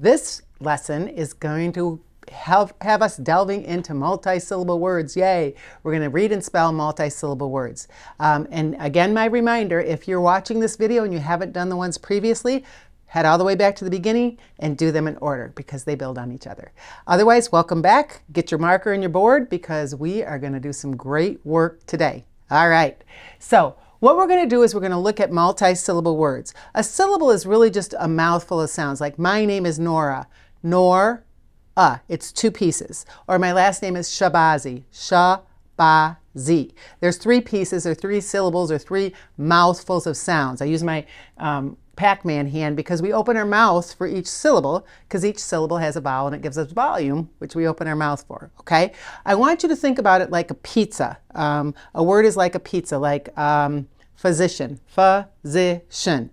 This lesson is going to have us delving into multi-syllable words. Yay! We're going to read and spell multi-syllable words. And again, my reminder, if you're watching this video and you haven't done the ones previously, head all the way back to the beginning and do them in order because they build on each other. Otherwise, welcome back. Get your marker and your board because we are going to do some great work today. All right. So what we're going to do is we're going to look at multi-syllable words. A syllable is really just a mouthful of sounds, like my name is Nora. Nor, it's two pieces. Or my last name is Shabazi. Shabazi. There's three pieces or three syllables or three mouthfuls of sounds. I use my Pac-Man hand because we open our mouth for each syllable, because each syllable has a vowel and it gives us volume, which we open our mouth for, okay? I want you to think about it like a pizza. A word is like a pizza, like physician, physician.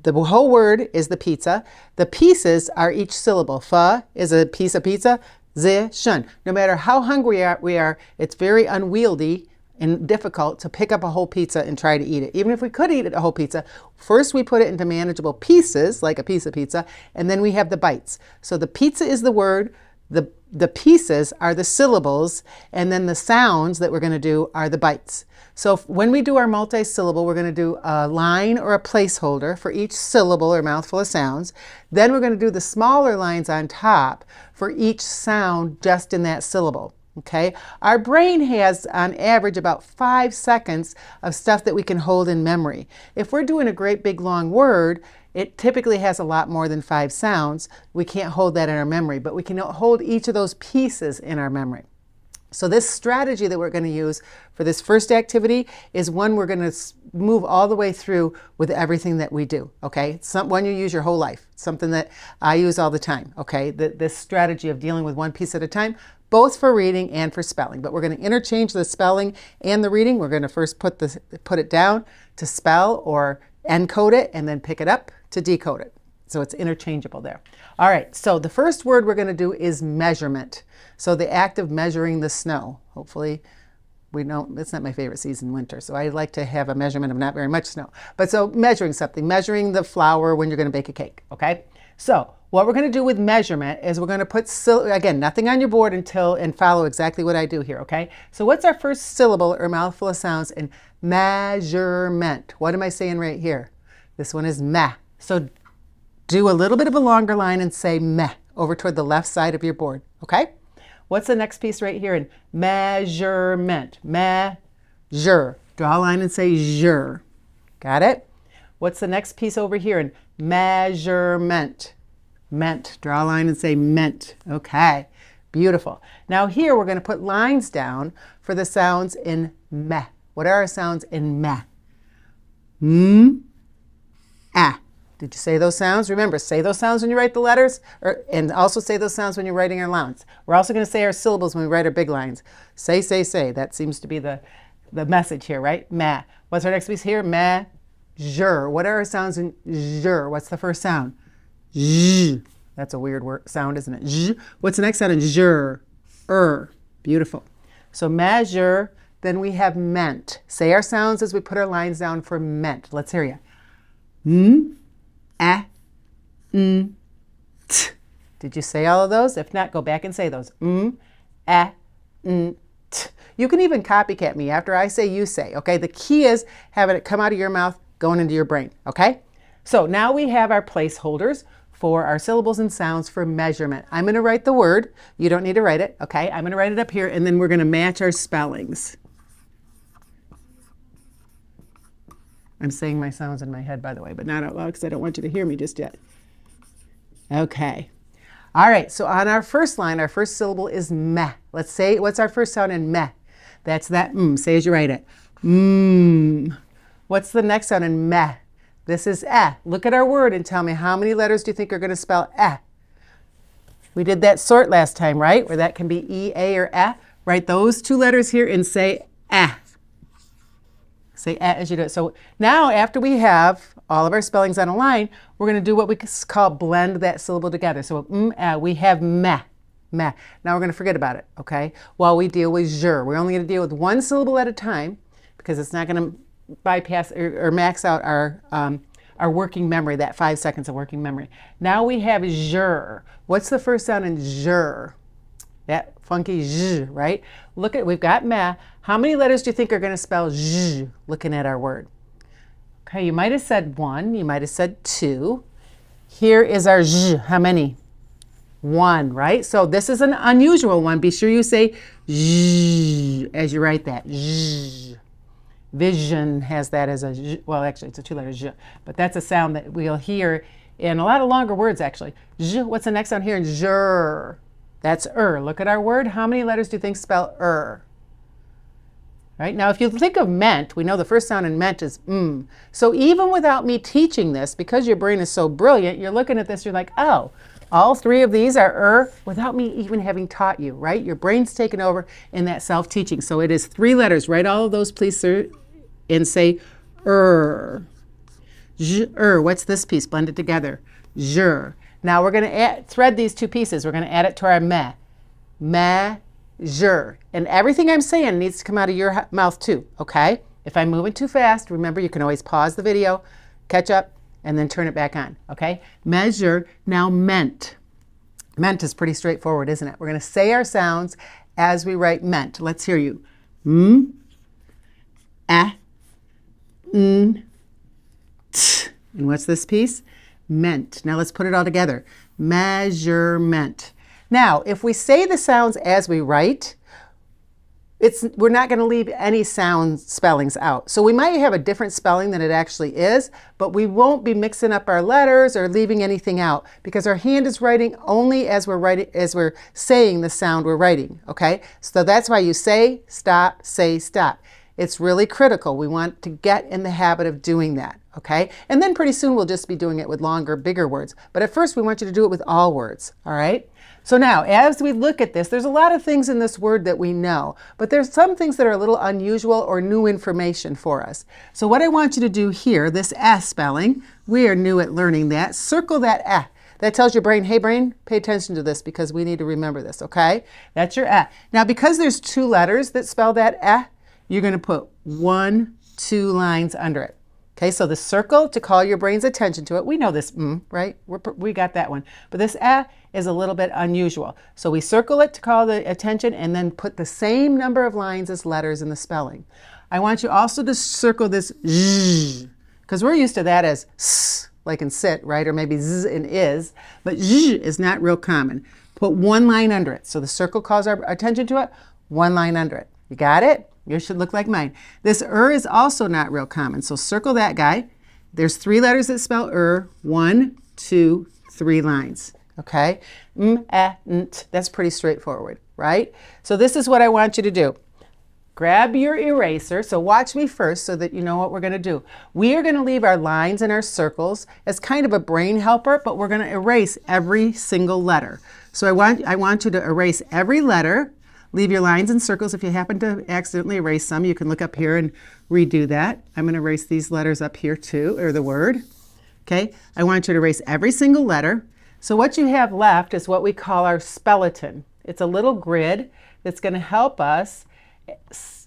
The whole word is the pizza. The pieces are each syllable. Ph is a piece of pizza, zishun. No matter how hungry we are, it's very unwieldy and difficult to pick up a whole pizza and try to eat it. Even if we could eat it, a whole pizza, first we put it into manageable pieces, like a piece of pizza, and then we have the bites. So the pizza is the word, the pieces are the syllables, and then the sounds that we're going to do are the bites. So when we do our multi-syllable, we're going to do a line or a placeholder for each syllable or mouthful of sounds. Then we're going to do the smaller lines on top for each sound just in that syllable. Okay, our brain has on average about 5 seconds of stuff that we can hold in memory. If we're doing a great big long word, it typically has a lot more than 5 sounds. We can't hold that in our memory, but we can hold each of those pieces in our memory. So this strategy that we're going to use for this first activity is one we're going to move all the way through with everything that we do, okay? It's one you use your whole life, something that I use all the time, okay? This strategy of dealing with one piece at a time, both for reading and for spelling. But we're going to interchange the spelling and the reading. We're going to first put it down to spell or encode it and then pick it up to decode it. So it's interchangeable there. All right, so the first word we're going to do is measurement. So the act of measuring the snow. Hopefully we don't, it's not my favorite season, winter, so I like to have a measurement of not very much snow. But so measuring something, measuring the flour when you're going to bake a cake, okay? So what we're going to do with measurement is we're going to put, again, nothing on your board and follow exactly what I do here, okay? So what's our first syllable or mouthful of sounds in measurement? What am I saying right here? This one is meh. So do a little bit of a longer line and say meh over toward the left side of your board, okay? What's the next piece right here in measurement? Measure. Draw a line and say zure. Got it? What's the next piece over here in measurement? Meant. Draw a line and say meant. Okay, beautiful. Now here we're going to put lines down for the sounds in meh. What are our sounds in meh? M, ah. Did you say those sounds? Remember, say those sounds when you write the letters, and also say those sounds when you're writing our lines. We're also going to say our syllables when we write our big lines. Say, say. That seems to be the message here, right? Meh. What's our next piece here? Meh, zhur. What are our sounds in zhur? What's the first sound? Zh. That's a weird word, sound, isn't it? Zh. What's the next sound in zhur? Beautiful. So measure, then we have meant. Say our sounds as we put our lines down for meant. Let's hear you. Mm. A, n, t. Did you say all of those? If not, go back and say those. M, a, n, t. You can even copycat me after I say, you say, okay? The key is having it come out of your mouth, going into your brain, okay? So now we have our placeholders for our syllables and sounds for measurement. I'm going to write the word. You don't need to write it, okay? I'm going to write it up here, and then we're going to match our spellings. I'm saying my sounds in my head, by the way, but not out loud because I don't want you to hear me just yet. Okay. All right, so on our first line, our first syllable is meh. Let's say, what's our first sound in meh? That's that mm. Say as you write it. Mm. What's the next sound in meh? This is eh. Look at our word and tell me how many letters do you think are going to spell eh? We did that sort last time, right? Where that can be E, A, or eh. Write those two letters here and say eh. Say as you do it. So now after we have all of our spellings on a line, we're going to do what we call blend that syllable together. So we have meh, meh. Now we're going to forget about it, okay? While we deal with zhur. We're only going to deal with one syllable at a time because it's not going to bypass or max out our working memory, that 5 seconds of working memory. Now we have zhur. What's the first sound in zhur? That funky zh, right? Look at, we've got meh. How many letters do you think are going to spell zh looking at our word? Okay, you might have said one, you might have said two. Here is our zh. How many? One, right? So this is an unusual one. Be sure you say zh as you write that. Zh. Vision has that as a zh. Well, actually, it's a two-letter zh, but that's a sound that we'll hear in a lot of longer words, actually. Zh. What's the next sound here? Zhur. That's er. Look at our word. How many letters do you think spell er? Right? Now, if you think of meant, we know the first sound in meant is mm. So even without me teaching this, because your brain is so brilliant, you're looking at this, you're like, oh, all three of these are er without me even having taught you, right? Your brain's taken over in that self-teaching. So it is three letters. Write all of those, please, sir, and say er. Zh-er. What's this piece? Blend it together. Zh-er. Now we're going to thread these two pieces. We're going to add it to our meh. Meh, zh. And everything I'm saying needs to come out of your mouth too, okay? If I'm moving too fast, remember you can always pause the video, catch up, and then turn it back on, okay? Meh, zh. Now meant. Meant is pretty straightforward, isn't it? We're going to say our sounds as we write meant. Let's hear you. M, eh, n, t. And what's this piece? Meant. Now let's put it all together. Measurement. Now, if we say the sounds as we write, we're not going to leave any sound spellings out. So we might have a different spelling than it actually is, but we won't be mixing up our letters or leaving anything out because our hand is writing only as we're writing, as we're saying the sound we're writing. Okay? So that's why you say, stop, say, stop. It's really critical. We want to get in the habit of doing that, okay? And then pretty soon we'll just be doing it with longer, bigger words. But at first we want you to do it with all words, all right? So now, as we look at this, there's a lot of things in this word that we know, but there's some things that are a little unusual or new information for us. So what I want you to do here, this S spelling, we are new at learning that. Circle that eh. That tells your brain, hey brain, pay attention to this because we need to remember this, okay? That's your eh. Now, because there's two letters that spell that eh, you're going to put one, two lines under it. Okay, so the circle to call your brain's attention to it. We know this, right? We got that one. But this eh is a little bit unusual. So we circle it to call the attention and then put the same number of lines as letters in the spelling. I want you also to circle this zh, because we're used to that as s, like in sit, right? Or maybe z in is. But zh is not real common. Put one line under it. So the circle calls our attention to it, one line under it. You got it? Yours should look like mine. This is also not real common, so circle that guy. There's three letters that spell one, two, three lines, okay? M, eh, n, t. That's pretty straightforward, right? So this is what I want you to do. Grab your eraser, so watch me first so that you know what we're gonna do. We are gonna leave our lines and our circles as kind of a brain helper, but we're gonna erase every single letter. So I want you to erase every letter. Leave your lines and circles. If you happen to accidentally erase some, you can look up here and redo that. I'm going to erase these letters up here too, or the word. Okay, I want you to erase every single letter. So what you have left is what we call our skeleton. It's a little grid that's going to help us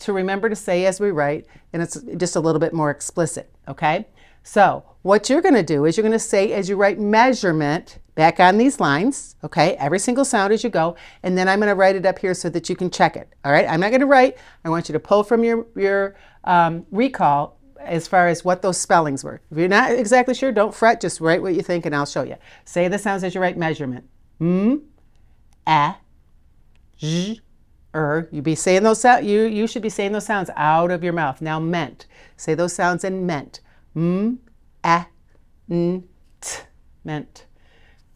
to remember to say as we write, and it's just a little bit more explicit, okay? So what you're going to do is you're going to say as you write measurement back on these lines, okay, every single sound as you go, and then I'm going to write it up here so that you can check it, all right? I'm not going to write. I want you to pull from your recall as far as what those spellings were. If you're not exactly sure, don't fret. Just write what you think, and I'll show you. Say the sounds as you write measurement. M, eh, zh, er. You should be saying those sounds out of your mouth. Now meant. Say those sounds in meant. M, eh, n, t, meant.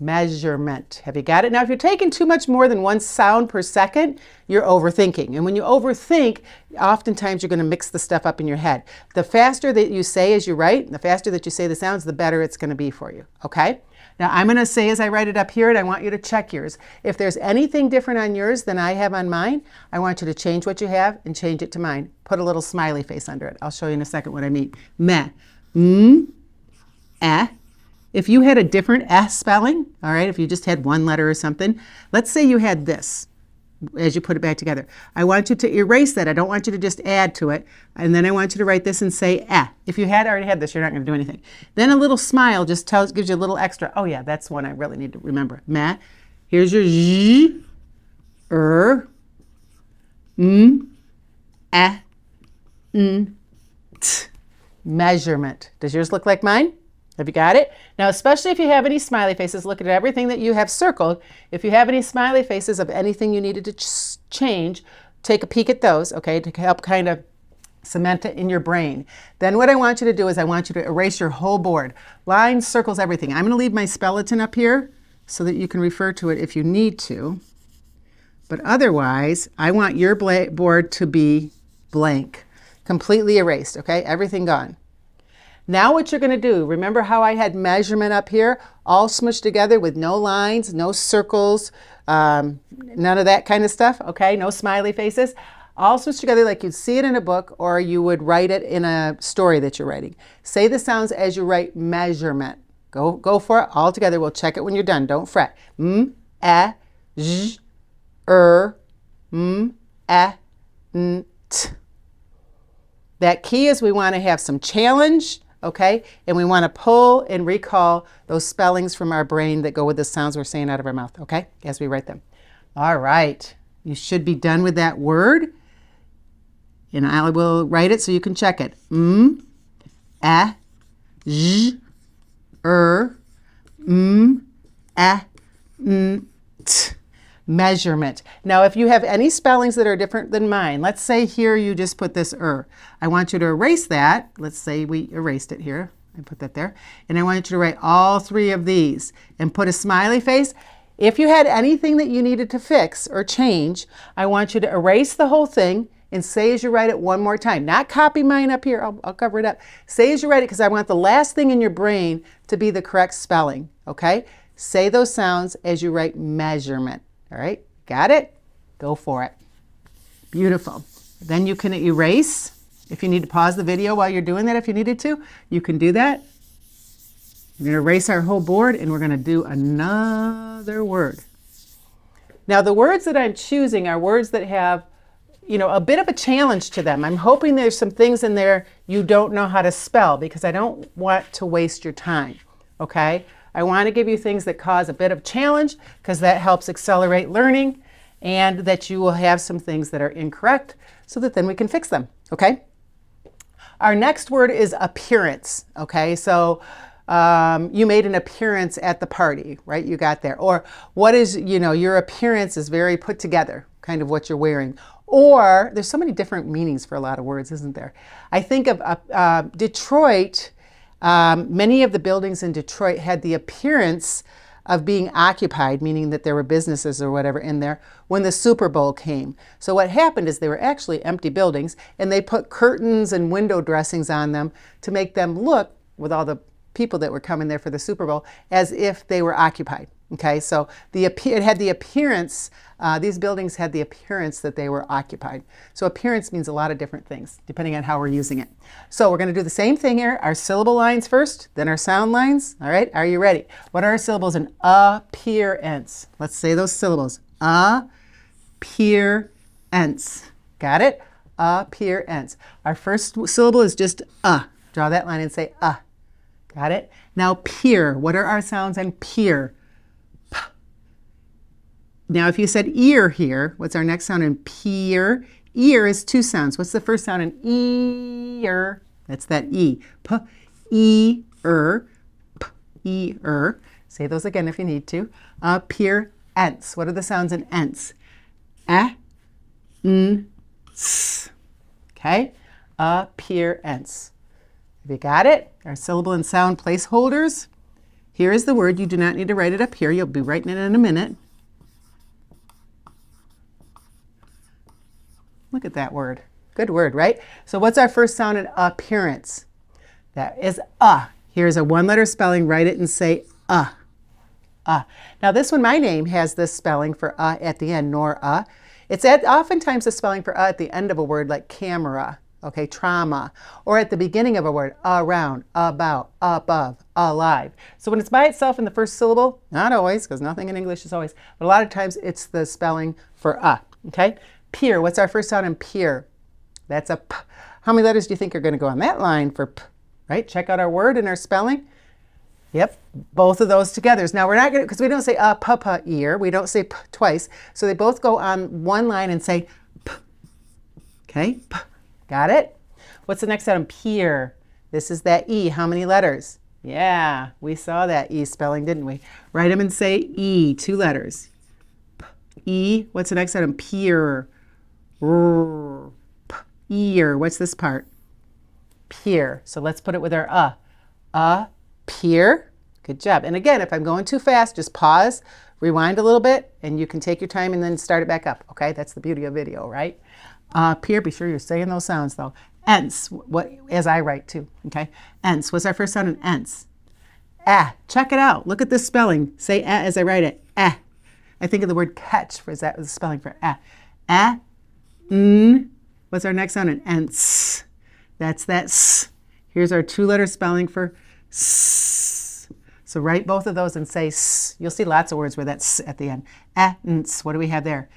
Measurement. Have you got it? Now, if you're taking too much more than one sound per second, you're overthinking. And when you overthink, oftentimes you're going to mix the stuff up in your head. The faster that you say as you write, the faster that you say the sounds, the better it's going to be for you. Okay? Now, I'm going to say as I write it up here, and I want you to check yours. If there's anything different on yours than I have on mine, I want you to change what you have and change it to mine. Put a little smiley face under it. I'll show you in a second what I mean. Meh. M, eh. If you had a different eh spelling, all right, if you just had one letter or something, let's say you had this. as you put it back together. I want you to erase that. I don't want you to just add to it. And then I want you to write this and say, ah. If you had already had this, you're not going to do anything. Then a little smile just tells, gives you a little extra. Oh, yeah, that's one I really need to remember. Matt, here's your z, m, a, n, t. Measurement. Does yours look like mine? Have you got it? Now, especially if you have any smiley faces, look at everything that you have circled. If you have any smiley faces of anything you needed to change, take a peek at those, okay, to help kind of cement it in your brain. Then what I want you to do is I want you to erase your whole board. Lines, circles, everything. I'm going to leave my skeleton up here so that you can refer to it if you need to. But otherwise, I want your board to be blank, completely erased, okay, everything gone. Now what you're going to do, remember how I had measurement up here, all smushed together with no lines, no circles, none of that kind of stuff, okay, no smiley faces, all smushed together like you'd see it in a book or you would write it in a story that you're writing. Say the sounds as you write measurement. Go for it all together. We'll check it when you're done. Don't fret. M, a, j, m, a, n, t. That key is we want to have some challenge. Okay, and we want to pull and recall those spellings from our brain that go with the sounds we're saying out of our mouth, okay, as we write them. All right, you should be done with that word, and I will write it so you can check it. M, a, j, m, a, n, t. Measurement. Now, if you have any spellings that are different than mine, let's say here you just put this I want you to erase that. Let's say we erased it here. I put that there. And I want you to write all three of these and put a smiley face. If you had anything that you needed to fix or change, I want you to erase the whole thing and say as you write it one more time. Not copy mine up here. I'll cover it up. Say as you write it because I want the last thing in your brain to be the correct spelling. Okay? Say those sounds as you write measurement. All right, got it? Go for it. Beautiful. Then you can erase. If you need to pause the video while you're doing that, if you needed to, you can do that. We're going to erase our whole board and we're going to do another word. Now, the words that I'm choosing are words that have, you know, a bit of a challenge to them. I'm hoping there's some things in there you don't know how to spell because I don't want to waste your time, okay? I want to give you things that cause a bit of challenge because that helps accelerate learning and that you will have some things that are incorrect so that then we can fix them, okay? Our next word is appearance, okay? So you made an appearance at the party, right? You got there. Or what is, you know, your appearance is very put together, kind of what you're wearing. Or there's so many different meanings for a lot of words, isn't there? I think of Detroit. Many of the buildings in Detroit had the appearance of being occupied, meaning that there were businesses or whatever in there, when the Super Bowl came. So what happened is they were actually empty buildings, and they put curtains and window dressings on them to make them look, with all the people that were coming there for the Super Bowl, as if they were occupied. Okay, so it had the appearance, these buildings had the appearance that they were occupied. So appearance means a lot of different things, depending on how we're using it. So we're going to do the same thing here, our syllable lines first, then our sound lines. All right, are you ready? What are our syllables in appearance? Let's say those syllables. Appearance. Got it? Appearance. Our first syllable is just a. Draw that line and say a. Got it? Now peer. What are our sounds in peer? Now, if you said ear here, what's our next sound in peer? Ear is two sounds. What's the first sound in ear? That's that E. P, E, P, E, Say those again if you need to. Peer, ence. What are the sounds in ence? A, N, S. Okay? Peer, ence. Have you got it? Our syllable and sound placeholders. Here is the word. You do not need to write it up here. You'll be writing it in a minute. Look at that word. Good word, right? So what's our first sound in appearance? That is a. Here's a one-letter spelling. Write it and say a. A. Now this one, my name, has this spelling for a at the end, Nora. It's oftentimes the spelling for a at the end of a word like camera, okay, trauma, or at the beginning of a word, around, about, above, alive. So when it's by itself in the first syllable, not always, because nothing in English is always, but a lot of times it's the spelling for a. Okay, peer. What's our first sound in peer? That's a p. How many letters do you think are going to go on that line for p? Right? Check out our word and our spelling. Yep, both of those together. Now we're not going to, because we don't say a papa ear. We don't say p twice. So they both go on one line and say p. Okay, p. Got it? What's the next sound in peer? This is that e. How many letters? Yeah, we saw that e spelling, didn't we? Write them and say e. 2 letters. E. What's the next item? Peer. Ear. What's this part? Peer. So let's put it with our a. Peer. Good job. And again, if I'm going too fast, just pause, rewind a little bit, and you can take your time and then start it back up. Okay? That's the beauty of video, right? Peer. Be sure you're saying those sounds, though. Ence. What, as I write, too. Okay? Ence. What's our first sound in ence? Eh. Check it out. Look at this spelling. Say eh as I write it. Eh. I think of the word catch, for that was the spelling for eh. Eh, n. What's our next sound? An ence. That's that s. Here's our 2-letter spelling for s. So write both of those and say s. You'll see lots of words with that s at the end. Eh, ence. What do we have there?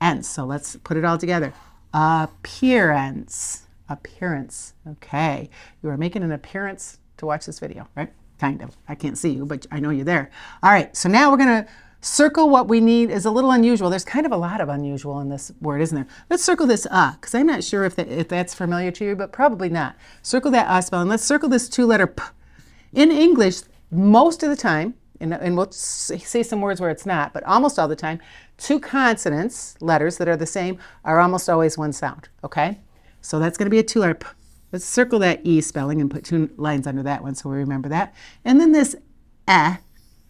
Ence. So let's put it all together. Appearance. Appearance. Okay. You are making an appearance to watch this video, right? Kind of. I can't see you, but I know you're there. All right. So now we're going to circle what we need is a little unusual. There's kind of a lot of unusual in this word, isn't there? Let's circle this because I'm not sure if that's familiar to you, but probably not. Circle that a spelling. Let's circle this 2-letter p. In English, most of the time, and we'll see some words where it's not, but almost all the time, 2 consonants, letters that are the same, are almost always one sound, okay? So that's going to be a 2-letter p. Let's circle that e spelling and put 2 lines under that one so we remember that. And then this eh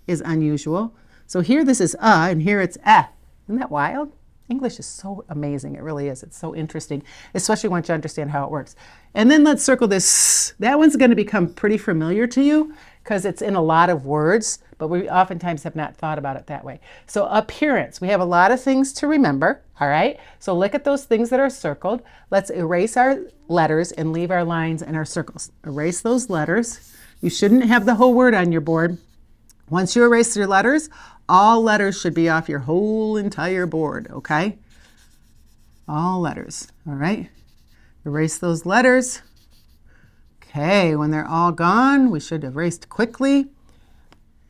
is unusual. So here this is and here it's eh. Isn't that wild? English is so amazing. It really is. It's so interesting, especially once you understand how it works. And then let's circle this. That one's going to become pretty familiar to you because it's in a lot of words, but we oftentimes have not thought about it that way. So appearance. We have a lot of things to remember, all right? So look at those things that are circled. Let's erase our letters and leave our lines and our circles. Erase those letters. You shouldn't have the whole word on your board. Once you erase your letters, all letters should be off your whole entire board, okay? All letters, all right? Erase those letters. Okay, when they're all gone, we should erase quickly.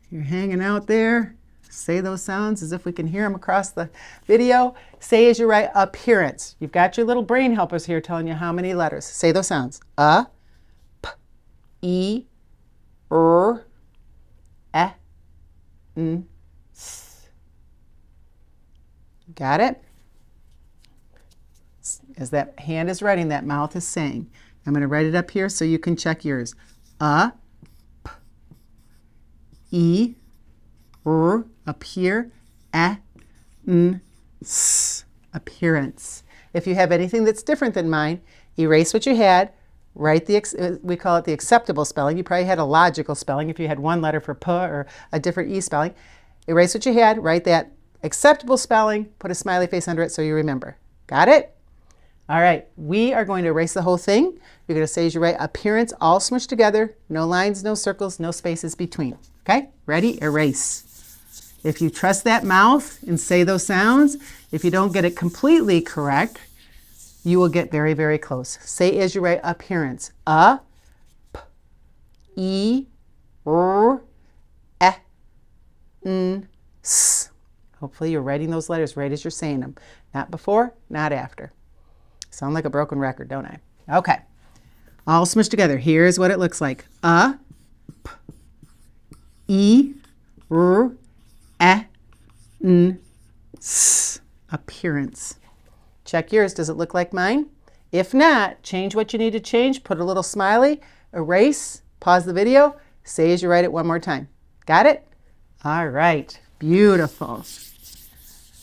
You're hanging out there. Say those sounds as if we can hear them across the video. Say as you write appearance. You've got your little brain helpers here telling you how many letters. Say those sounds. A, p, e, r, e, n. Got it? As that hand is writing, that mouth is saying. I'm going to write it up here so you can check yours. A, p, e, r, up here, e, n, s, appearance. If you have anything that's different than mine, erase what you had. Write the, we call it the acceptable spelling. You probably had a logical spelling if you had one letter for p or a different e spelling. Erase what you had, write that acceptable spelling, put a smiley face under it so you remember. Got it? All right, we are going to erase the whole thing. You're going to say as you write appearance, all smushed together, no lines, no circles, no spaces between. Okay? Ready? Erase. If you trust that mouth and say those sounds, if you don't get it completely correct, you will get very, very close. Say as you write appearance. A, p, e, r, e, n, s. Hopefully you're writing those letters right as you're saying them. Not before, not after. Sound like a broken record, don't I? Okay. All smushed together. Here's what it looks like. A, p, e, r, e, n, s. Appearance. Check yours. Does it look like mine? If not, change what you need to change. Put a little smiley, erase, pause the video, say as you write it one more time. Got it? All right. Beautiful.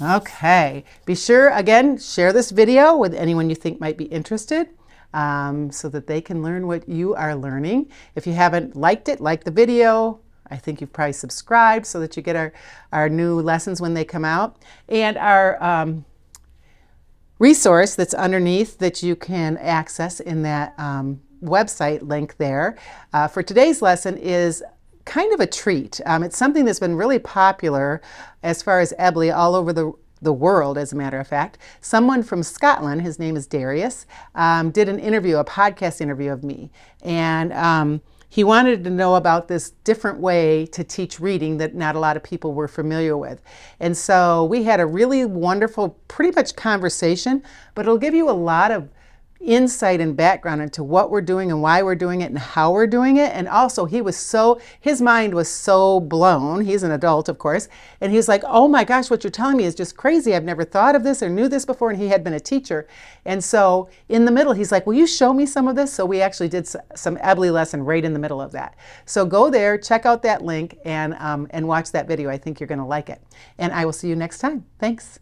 Okay. Be sure, again, share this video with anyone you think might be interested so that they can learn what you are learning. If you haven't liked it, like the video. I think you've probably subscribed so that you get our new lessons when they come out. And our resource that's underneath that you can access in that website link there for today's lesson is kind of a treat. It's something that's been really popular as far as EBLI all over the the world, as a matter of fact. Someone from Scotland, his name is Darius, did an interview, a podcast interview of me. And he wanted to know about this different way to teach reading that not a lot of people were familiar with. And so we had a really wonderful, pretty much conversation, but it'll give you a lot of insight and background into what we're doing and why we're doing it and how we're doing it. And also he was so, his mind was so blown. He's an adult, of course. And he's like, oh my gosh, what you're telling me is just crazy. I've never thought of this or knew this before. And he had been a teacher. And so in the middle, he's like, will you show me some of this? So we actually did some EBLI lesson right in the middle of that. So go there, check out that link and watch that video. I think you're going to like it. And I will see you next time. Thanks.